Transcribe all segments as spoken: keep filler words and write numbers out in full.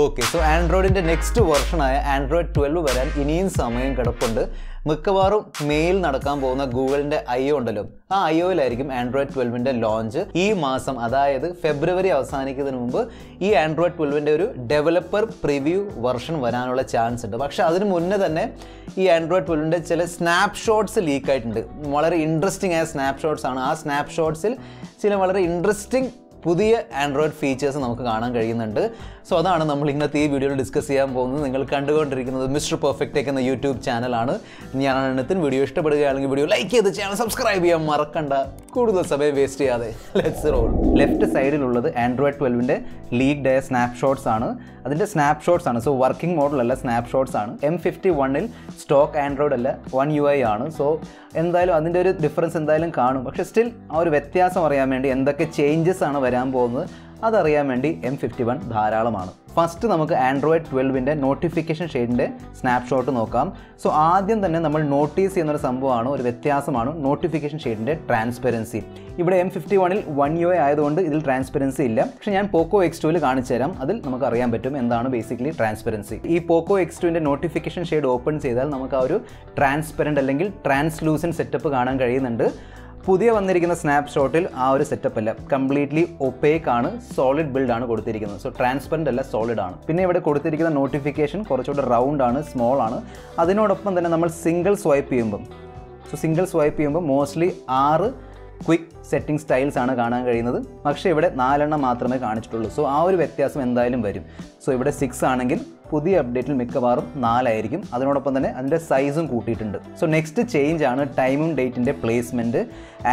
Okay, so Android in the next version Android twelve വരാൻ ഇനിയും സമയം കിടപ്പുണ്ട്. മിക്കവാറും മെയിൽ നടക്കാൻ പോകുന്ന ഗൂഗിളിന്റെ I O ഉണ്ടല്ലോ, ആ I O യിലായിരിക്കും Android twelve-ന്റെ ലോഞ്ച് ഈ മാസം, അതായത് ഫെബ്രുവരി അവസാനിക്കുന്നതിന് മുമ്പ് ഈ Android twelve-ന്റെ ഒരു ഡെവലപ്പർ പ്രിവ്യൂ വെർഷൻ വരാനുള്ള ചാൻസ് ഉണ്ട്. പക്ഷേ അതിനു മുന്നേ തന്നെ ഈ Android twelve-ന്റെ ചില സ്നാപ്‌ഷോട്ട്സ് ലീക്ക് ആയിട്ടുണ്ട്. വളരെ ഇൻട്രസ്റ്റിംഗ് ആയ സ്നാപ്‌ഷോട്ട്സ് ആണ്. ആ സ്നാപ്‌ഷോട്ട്സിൽ ചില വളരെ ഇൻട്രസ്റ്റിംഗ് പുതിയ Android features നമുക്ക് കാണാൻ കഴിയുന്നുണ്ട്. സോ അതാണ് നമ്മൾ ഇന്നത്തെ ഈ വീഡിയോയിൽ ഡിസ്കസ് ചെയ്യാൻ പോകുന്നത്. നിങ്ങൾ കണ്ടുകൊണ്ടിരിക്കുന്നത് മിസ്റ്റർ പെർഫെക്റ്റ് ടെക് എന്ന യൂട്യൂബ് ചാനലാണ്. ഞാനെണ്ണത്തിന് വീഡിയോ ഇഷ്ടപ്പെടുകയാണെങ്കിൽ വീഡിയോ ലൈക്ക് ചെയ്ത് ചാനൽ സബ്സ്ക്രൈബ് ചെയ്യാൻ മറക്കണ്ട. കൂടുതൽ സമയം വേസ്റ്റ് ചെയ്യാതെ ലെറ്റ്സ് റോൾ. ലെഫ്റ്റ് സൈഡിലുള്ളത് Android twelve-ന്റെ ലീക്ഡ് ആയ സ്നാപ്‌ഷോട്ട്സ് ആണ്. അതിൻ്റെ സ്നാപ്‌ഷോട്ട്സ് ആണ്. സോ വർക്കിംഗ് മോഡലല്ല, സ്നാപ്‌ഷോട്ട്സ് ആണ്. M fifty-one-ൽ സ്റ്റോക്ക് ആൻഡ്രോയിഡ് അല്ല, One U I ആണ്. സോ എന്തായാലും അതിൻ്റെ ഒരു ഡിഫറൻസ് എന്തായാലും കാണും. പക്ഷേ സ്റ്റിൽ ആ ഒരു വ്യത്യാസം അറിയാൻ വേണ്ടി, എന്തൊക്കെ ചേഞ്ചസ് ആണ് വരാൻ പോകുന്നത് അതറിയാൻ വേണ്ടി M fifty-one ധാരാളമാണ്. ഫസ്റ്റ് നമുക്ക് Android twelve-ന്റെ നോട്ടിഫിക്കേഷൻ ഷെയ്ഡിൻ്റെ സ്നാപ്‌ഷോട്ട് നോക്കാം. സോ ആദ്യം തന്നെ നമ്മൾ നോട്ടീസ് ചെയ്യുന്നൊരു സംഭവമാണ്, ഒരു വ്യത്യാസമാണ് നോട്ടിഫിക്കേഷൻ ഷെയ്ഡിൻ്റെ ട്രാൻസ്പെറൻസി. ഇവിടെ M fifty-one-ൽ One U I ആയതുകൊണ്ട് ഇതിൽ ട്രാൻസ്പെറൻസി ഇല്ല. പക്ഷേ ഞാൻ POCO X two-ൽ കാണിച്ചു തരാം, അതിൽ നമുക്ക് അറിയാൻ പറ്റും എന്താണ് ബേസിക്കലി ട്രാൻസ്പെറൻസി. ഈ POCO X two-ന്റെ നോട്ടിഫിക്കേഷൻ ഷെയ്ഡ് ഓപ്പൺ ചെയ്താൽ നമുക്ക് ആ ഒരു ട്രാൻസ്പെറൻറ്റ് അല്ലെങ്കിൽ ട്രാൻസ്ലൂസൻറ്റ് സെറ്റപ്പ് കാണാൻ കഴിയുന്നുണ്ട്. പുതിയ വന്നിരിക്കുന്ന സ്നാപ്‌ഷോട്ടിൽ ആ ഒരു സെറ്റപ്പ് അല്ല, കംപ്ലീറ്റ്ലി ഒപേക്ക് ആണ്, സോളിഡ് ബിൽഡ് ആണ് കൊടുത്തിരിക്കുന്നത്. സോ ട്രാൻസ്പെറൻ്റ് അല്ല, സോളിഡ് ആണ്. പിന്നെ ഇവിടെ കൊടുത്തിരിക്കുന്ന നോട്ടിഫിക്കേഷൻ കുറച്ചുകൂടെ റൗണ്ട് ആണ്, സ്മോൾ ആണ്. അതിനോടൊപ്പം തന്നെ നമ്മൾ സിംഗിൾ സ്വൈപ്പ് ചെയ്യുമ്പം സോ സിംഗിൾ സ്വൈപ്പ് ചെയ്യുമ്പോൾ മോസ്റ്റ്ലി ആറ് ക്വിക്ക് സെറ്റിംഗ് സ്റ്റൈൽസ് ആണ് കാണാൻ കഴിയുന്നത്. പക്ഷേ ഇവിടെ നാലെണ്ണം മാത്രമേ കാണിച്ചിട്ടുള്ളൂ. സോ ആ ഒരു വ്യത്യാസം എന്തായാലും വരും. സോ ഇവിടെ സിക്സ് ആണെങ്കിൽ പുതിയ അപ്ഡേറ്റിൽ മിക്കവാറും നാലായിരിക്കും. അതിനോടൊപ്പം തന്നെ അതിൻ്റെ സൈസും കൂട്ടിയിട്ടുണ്ട്. സോ നെക്സ്റ്റ് ചേഞ്ച് ആണ് ടൈമും ഡേറ്റിൻ്റെ പ്ലേസ്മെൻറ്റ്.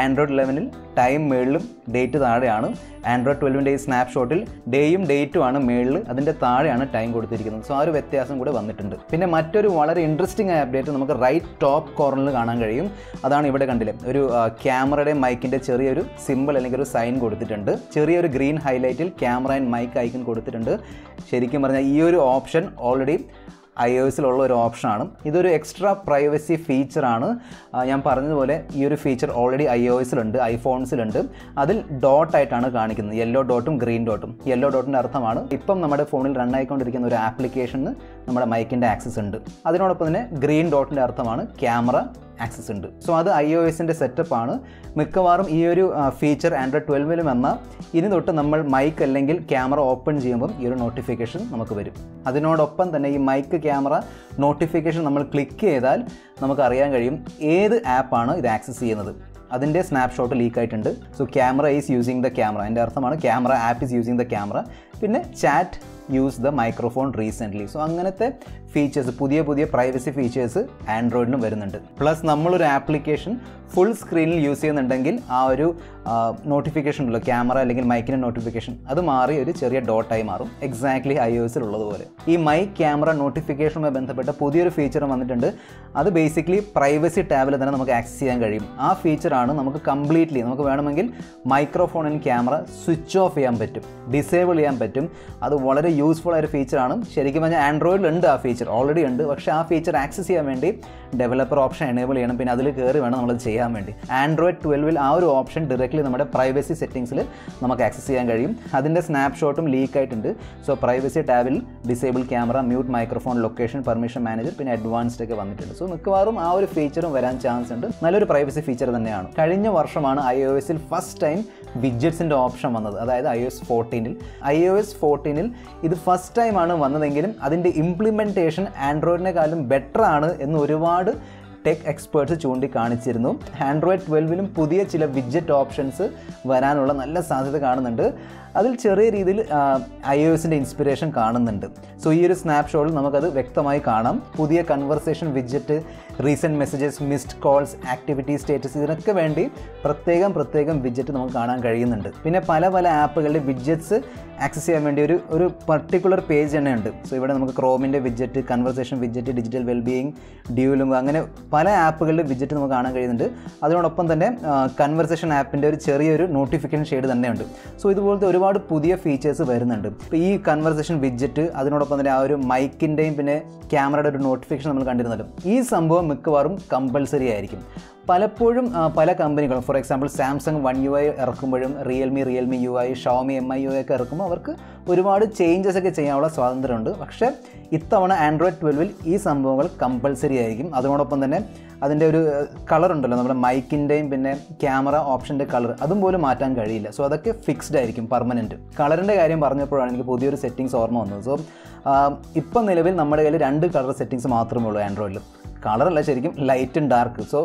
Android eleven-ൽ ടൈം മേളിലും ഡേറ്റ് താഴെയാണ്. Android twelve-ൻ്റെ ഈ സ്നാപ്‌ഷോട്ടിൽ ഡേയും ഡേറ്റുമാണ് മേളിൽ, അതിൻ്റെ താഴെയാണ് ടൈം കൊടുത്തിരിക്കുന്നത്. സോ ആ ഒരു വ്യത്യാസം കൂടെ വന്നിട്ടുണ്ട്. പിന്നെ മറ്റൊരു വളരെ ഇൻട്രസ്റ്റിംഗ് ആയ അപ്ഡേറ്റ് നമുക്ക് റൈറ്റ് ടോപ്പ് കോർണറിൽ കാണാൻ കഴിയും. അതാണ് ഇവിടെ കണ്ടില്ലേ, ഒരു ക്യാമറയുടെ മൈക്കിൻ്റെ ചെറിയൊരു സിമ്പിൾ അല്ലെങ്കിൽ ഒരു സൈൻ കൊടുത്തിട്ടുണ്ട്. ചെറിയൊരു ഗ്രീൻ ഹൈലൈറ്റിൽ ക്യാമറ ആൻഡ് മൈക്ക് ഐക്കൺ കൊടുത്തിട്ടുണ്ട്. ശരിക്കും പറഞ്ഞാൽ ഈ ഒരു ഓപ്ഷൻ ഓൾറെഡി I O S-ലുള്ള ഒരു ഓപ്ഷനാണ്. ഇതൊരു എക്സ്ട്രാ പ്രൈവസി ഫീച്ചറാണ്. ഞാൻ പറഞ്ഞതുപോലെ ഈ ഒരു ഫീച്ചർ ഓൾറെഡി I O S-ലുണ്ട്, ഐഫോൺസിലുണ്ട്. അതിൽ ഡോട്ടായിട്ടാണ് കാണിക്കുന്നത്, യെല്ലോ ഡോട്ടും ഗ്രീൻ ഡോട്ടും. യെല്ലോ ഡോട്ടിൻ്റെ അർത്ഥമാണ് ഇപ്പം നമ്മുടെ ഫോണിൽ റൺ ആയിക്കൊണ്ടിരിക്കുന്ന ഒരു ആപ്ലിക്കേഷന് നമ്മുടെ മൈക്കിൻ്റെ ആക്സസ് ഉണ്ട്. അതിനോടൊപ്പം തന്നെ ഗ്രീൻ ഡോട്ടിൻ്റെ അർത്ഥമാണ് ക്യാമറ ആക്സസ് ഉണ്ട്. സോ അത് I O S-ൻ്റെ സെറ്റപ്പാണ്. മിക്കവാറും ഈ ഒരു ഫീച്ചർ Android twelve-ൽ വന്നാൽ ഇനി തൊട്ട് നമ്മൾ മൈക്ക് അല്ലെങ്കിൽ ക്യാമറ ഓപ്പൺ ചെയ്യുമ്പം ഈ ഒരു നോട്ടിഫിക്കേഷൻ നമുക്ക് വരും. അതിനോടൊപ്പം തന്നെ ഈ മൈക്ക് ക്യാമറ നോട്ടിഫിക്കേഷൻ നമ്മൾ ക്ലിക്ക് ചെയ്താൽ നമുക്കറിയാൻ കഴിയും ഏത് ആപ്പാണ് ഇത് ആക്സസ് ചെയ്യുന്നത്. അതിൻ്റെ സ്നാപ്‌ഷോട്ട് ലീക്ക് ആയിട്ടുണ്ട്. So camera is using the camera, അതിൻ്റെ അർത്ഥമാണ് camera app is using the camera. പിന്നെ chat use the microphone recently. So അങ്ങനത്തെ ഫീച്ചേഴ്സ്, പുതിയ പുതിയ പ്രൈവസി ഫീച്ചേഴ്സ് ആൻഡ്രോയിഡിനും വരുന്നുണ്ട്. പ്ലസ് നമ്മളൊരു ആപ്ലിക്കേഷൻ ഫുൾ സ്ക്രീനിൽ യൂസ് ചെയ്യുന്നുണ്ടെങ്കിൽ ആ ഒരു നോട്ടിഫിക്കേഷൻ ഉണ്ടല്ലോ, ക്യാമറ അല്ലെങ്കിൽ മൈക്കിൻ്റെ നോട്ടിഫിക്കേഷൻ, അത് മാറി ഒരു ചെറിയ ഡോട്ടായി മാറും, എക്സാക്ട്ലി I O S-ലുള്ളതുപോലെ. ഈ മൈക്ക് ക്യാമറ നോട്ടിഫിക്കേഷനുമായി ബന്ധപ്പെട്ട പുതിയൊരു ഫീച്ചർ വന്നിട്ടുണ്ട്. അത് ബേസിക്കലി പ്രൈവസി ടാബിൽ തന്നെ നമുക്ക് ആക്സസ് ചെയ്യാൻ കഴിയും. ആ ഫീച്ചറാണ് നമുക്ക് കംപ്ലീറ്റ്ലി, നമുക്ക് വേണമെങ്കിൽ microphone and camera switch off ചെയ്യാൻ പറ്റും, ഡിസേബിൾ ചെയ്യാൻ പറ്റും. അത് വളരെ യൂസ്ഫുൾ ആയൊരു ഫീച്ചറാണ്. ശരിക്കും പറഞ്ഞാൽ ആൻഡ്രോയിഡിലുണ്ട് ആ ഫീച്ചർ, ഓൾറെഡി ഉണ്ട്. പക്ഷേ ആ ഫീച്ചർ ആക്സസ് ചെയ്യാൻ വേണ്ടി ഡെവലപ്പർ ഓപ്ഷൻ എനേബിൾ ചെയ്യണം, പിന്നെ അതിൽ കയറി വേണം നമ്മളത് ചെയ്യാൻ വേണ്ടി. Android twelve-ൽ ആ ഒരു ഓപ്ഷൻ ഡയറക്റ്റ്ലി നമ്മുടെ പ്രൈവസി സെറ്റിംഗ്സിൽ നമുക്ക് ആക്സസ് ചെയ്യാൻ കഴിയും. അതിൻ്റെ സ്നാപ്‌ഷോട്ടും ലീക്ക് ആയിട്ടുണ്ട്. സോ പ്രൈവസി ടാബിൽ disable camera, mute microphone, location permission manager, പിന്നെ അഡ്വാൻസ്ഡ് ഒക്കെ വന്നിട്ടുണ്ട്. സോ മിക്കവാറും ആ ഒരു ഫീച്ചറും വരാൻ ചാൻസ് ഉണ്ട്. നല്ലൊരു പ്രൈവസി ഫീച്ചർ തന്നെയാണ്. കഴിഞ്ഞ വർഷമാണ് I O S-ൽ ഫസ്റ്റ് ടൈം വിഡ്ജറ്റ്സിൻ്റെ ഓപ്ഷൻ വന്നത്, അതായത് I O S fourteen-ൽ I O S fourteen-ൽ ഇത് ഫസ്റ്റ് ടൈമാണ് വന്നതെങ്കിലും അതിൻ്റെ ഇംപ്ലിമെൻറ്റേഷൻ ആൻഡ്രോയിഡിനെക്കാളും ബെറ്ററാണ് എന്ന് ഒരുപാട് ടെക് എക്സ്പേർട്സ് ചൂണ്ടിക്കാണിച്ചിരുന്നു. Android twelve-ലും പുതിയ ചില വിഡ്ജറ്റ് ഓപ്ഷൻസ് വരാനുള്ള നല്ല സാധ്യത കാണുന്നുണ്ട്. അതിൽ ചെറിയ രീതിയിൽ I O S-ൻ്റെ ഇൻസ്പിറേഷൻ കാണുന്നുണ്ട്. സോ ഈ ഒരു സ്നാപ്‌ഷോട്ടിൽ നമുക്കത് വ്യക്തമായി കാണാം. പുതിയ conversation widget, recent messages, missed calls, activity status, ഇതിനൊക്കെ വേണ്ടി പ്രത്യേകം പ്രത്യേകം വിഡ്ജറ്റ് നമുക്ക് കാണാൻ കഴിയുന്നുണ്ട്. പിന്നെ പല പല ആപ്പുകളുടെ വിഡ്ജറ്റ്സ് ആക്സസ് ചെയ്യാൻ വേണ്ടി ഒരു ഒരു പർട്ടിക്കുലർ പേജ് തന്നെ ഉണ്ട്. സോ ഇവിടെ നമുക്ക് ക്രോമിൻ്റെ widget, conversation widget, digital wellbeing, ഡ്യൂലും, അങ്ങനെ പല ആപ്പുകളുടെ വിഡ്ജറ്റ് നമുക്ക് കാണാൻ കഴിയുന്നുണ്ട്. അതിനോടൊപ്പം തന്നെ കൺവെർസേഷൻ ആപ്പിൻ്റെ ഒരു ചെറിയൊരു നോട്ടിഫിക്കേഷൻ ഷെയ്ഡ് തന്നെയുണ്ട്. സോ ഇതുപോലത്തെ ഒരു ഒരുപാട് പുതിയ ഫീച്ചേഴ്സ് വരുന്നുണ്ട്. ഇപ്പോൾ ഈ കൺവെർസേഷൻ വിഡ്ജറ്റ്, അതിനോടൊപ്പം തന്നെ ആ ഒരു മൈക്കിൻ്റെയും പിന്നെ ക്യാമറയുടെ ഒരു നോട്ടിഫിക്കേഷൻ നമ്മൾ കണ്ടിരുന്നല്ലോ, ഈ സംഭവം മിക്കവാറും കമ്പൽസറി ആയിരിക്കും. പലപ്പോഴും പല കമ്പനികളും for example Samsung one U I ഇറക്കുമ്പോഴും റിയൽമി റിയൽമി യു ഐ ഷോമി എം ഐ യു ഐ ഒക്കെ ഇറക്കുമ്പോൾ അവർക്ക് ഒരുപാട് ചേഞ്ചസ് ഒക്കെ ചെയ്യാനുള്ള സ്വാതന്ത്ര്യമുണ്ട്. പക്ഷേ ഇത്തവണ ആൻഡ്രോയിഡ് ട്വൽവിൽ ഈ സംഭവങ്ങൾ കമ്പൽസറി ആയിരിക്കും. അതിനോടൊപ്പം തന്നെ അതിൻ്റെ ഒരു കളറുണ്ടല്ലോ, നമ്മുടെ മൈക്കിൻ്റെയും പിന്നെ ക്യാമറ ഓപ്ഷൻ്റെ കളർ അതും പോലും മാറ്റാൻ കഴിയില്ല. സോ അതൊക്കെ ഫിക്സ്ഡ് ആയിരിക്കും പെർമനൻറ്റ്. കളറിൻ്റെ കാര്യം പറഞ്ഞപ്പോഴാണ് എനിക്ക് പുതിയൊരു സെറ്റിങ്സ് ഓർമ്മ വന്നത്. സോ ഇപ്പം നിലവിൽ നമ്മുടെ കയ്യിൽ രണ്ട് കളർ സെറ്റിങ്സ് മാത്രമേ ഉള്ളൂ ആൻഡ്രോയിഡിൽ. കളറല്ല, ശരിക്കും ലൈറ്റും ഡാർക്ക്. സോ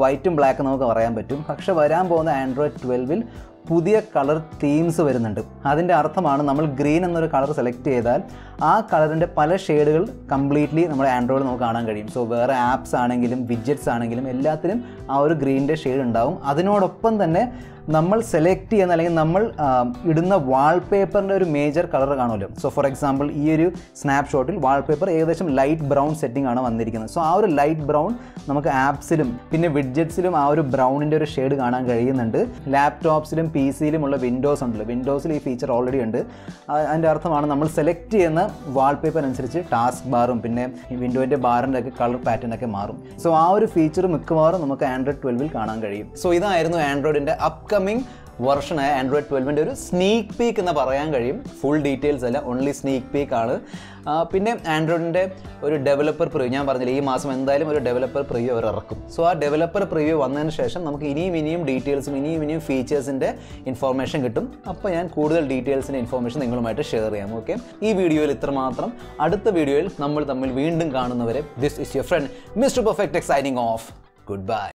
വൈറ്റും ബ്ലാക്കും നമുക്ക് പറയാൻ പറ്റും. പക്ഷേ വരാൻ പോകുന്ന ആൻഡ്രോയിഡ് ട്വൽവിൽ പുതിയ കളർ തീംസ് വരുന്നുണ്ട്. അതിൻ്റെ അർത്ഥമാണ് നമ്മൾ ഗ്രീൻ എന്നൊരു കളർ സെലക്ട് ചെയ്താൽ ആ കളറിൻ്റെ പല ഷെയ്ഡുകൾ കംപ്ലീറ്റ്ലി നമ്മുടെ ആൻഡ്രോയിഡിൽ നമുക്ക് കാണാൻ കഴിയും. സോ വേറെ ആപ്സ് ആണെങ്കിലും വിഡ്ജറ്റ്സ് ആണെങ്കിലും എല്ലാത്തിലും ആ ഒരു ഗ്രീനിൻ്റെ ഷെയ്ഡ് ഉണ്ടാവും. അതിനോടൊപ്പം തന്നെ നമ്മൾ സെലക്ട് ചെയ്യുന്ന അല്ലെങ്കിൽ നമ്മൾ ഇടുന്ന വാൾപേപ്പറിൻ്റെ ഒരു മേജർ കളർ കാണുമല്ലോ. സോ ഫോർ എക്സാമ്പിൾ ഈ ഒരു സ്നാപ്ഷോട്ടിൽ വാൾപേപ്പർ ഏകദേശം ലൈറ്റ് ബ്രൗൺ സെറ്റിംഗ് ആണ് വന്നിരിക്കുന്നത്. സോ ആ ഒരു ലൈറ്റ് ബ്രൗൺ നമുക്ക് ആപ്സിലും പിന്നെ വിഡ്ജറ്റ്സിലും ആ ഒരു ബ്രൗണിൻ്റെ ഒരു ഷെയ്ഡ് കാണാൻ കഴിയുന്നുണ്ട്. ലാപ്ടോപ്സിലും പി സിയിലുമുള്ള വിൻഡോസ് ഉണ്ടല്ലോ, വിൻഡോസിൽ ഈ ഫീച്ചർ ഓൾറെഡി ഉണ്ട്. അതിൻ്റെ അർത്ഥമാണ് നമ്മൾ സെലക്ട് ചെയ്യുന്ന വാൾപേപ്പർ അനുസരിച്ച് ടാസ്ക് ബാറും പിന്നെ വിൻഡോൻ്റെ ബാറിൻ്റെ ഒക്കെ കളർ പാറ്റേണൊക്കെ മാറും. സോ ആ ഒരു ഫീച്ചർ മിക്കവാറും നമുക്ക് ആൻഡ്രോയിഡ് ട്വൽവിൽ കാണാൻ കഴിയും. സോ ഇതായിരുന്നു ആൻഡ്രോയിഡിൻ്റെ അപ് കമ്മിങ് വെർഷനായ ആൻഡ്രോയിഡ് ട്വൽവിൻ്റെ ഒരു സ്നീക്ക് പീക്ക് എന്ന് പറയാൻ കഴിയും. ഫുൾ ഡീറ്റെയിൽസ് അല്ല, ഓൺലി സ്നീക്ക് പീക്കാണ്. പിന്നെ ആൻഡ്രോയിഡിൻ്റെ ഒരു ഡെവലപ്പർ പ്രിവ്യൂ ഞാൻ പറഞ്ഞില്ല, ഈ മാസം എന്തായാലും ഒരു ഡെവലപ്പർ പ്രിവ്യൂ അവർ ഇറക്കും. സോ ആ ഡെവലപ്പർ പ്രിവ്യൂ വന്നതിന് ശേഷം നമുക്ക് ഇനിയും ഇനിയും ഡീറ്റെയിൽസും ഇനിയും ഇനിയും ഫീച്ചേഴ്സിൻ്റെ ഇൻഫോർമേഷൻ കിട്ടും. അപ്പോൾ ഞാൻ കൂടുതൽ ഡീറ്റെയിൽസിൻ്റെ ഇൻഫോർമേഷൻ നിങ്ങളുമായിട്ട് ഷെയർ ചെയ്യാം. ഓക്കെ, ഈ വീഡിയോയിൽ ഇത്രമാത്രം. അടുത്ത വീഡിയോയിൽ നമ്മൾ തമ്മിൽ വീണ്ടും കാണുന്നവരെ, this is your friend mister perfect tech signing off. Good by.